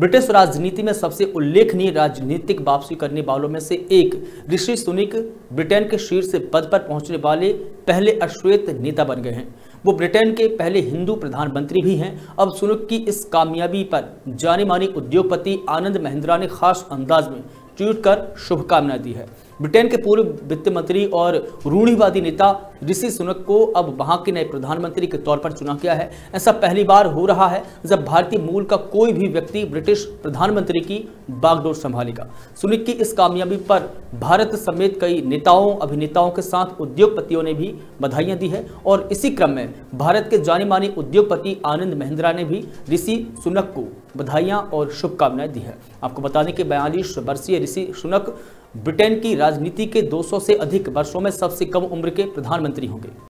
British राजनीति में सबसे उल्लेखनीय राजनीतिक वापसी करने वालों में से एक ऋषि सुनक ब्रिटेन के शीर्ष पद पर पहुंचने वाले पहले अश्वेत नेता बन गए हैं। वो ब्रिटेन के पहले हिंदू प्रधानमंत्री भी हैं। अब सुनक की इस कामयाबी पर जाने माने उद्योगपति आनंद महिंद्रा ने खास अंदाज में ट्वीट कर शुभकामनाएं दी है। ब्रिटेन के पूर्व वित्त मंत्री और रूढ़िवादी नेता ऋषि सुनक को अब वहां के नए प्रधानमंत्री के तौर पर चुना गया है। ऐसा पहली बार हो रहा है जब भारतीय मूल का कोई भी व्यक्ति ब्रिटिश प्रधानमंत्री की बागडोर संभालेगा। सुनक की इस कामयाबी पर भारत समेत कई नेताओं, अभिनेताओं के साथ उद्योगपतियों ने भी बधाइयां दी है और इसी क्रम में भारत के जाने माने उद्योगपति आनंद महिंद्रा ने भी ऋषि सुनक को बधाइयां और शुभकामनाएं दी है। आपको बता दें कि 42 वर्षीय ऋषि सुनक ब्रिटेन की राजनीति के 200 से अधिक वर्षों में सबसे कम उम्र के प्रधानमंत्री होंगे।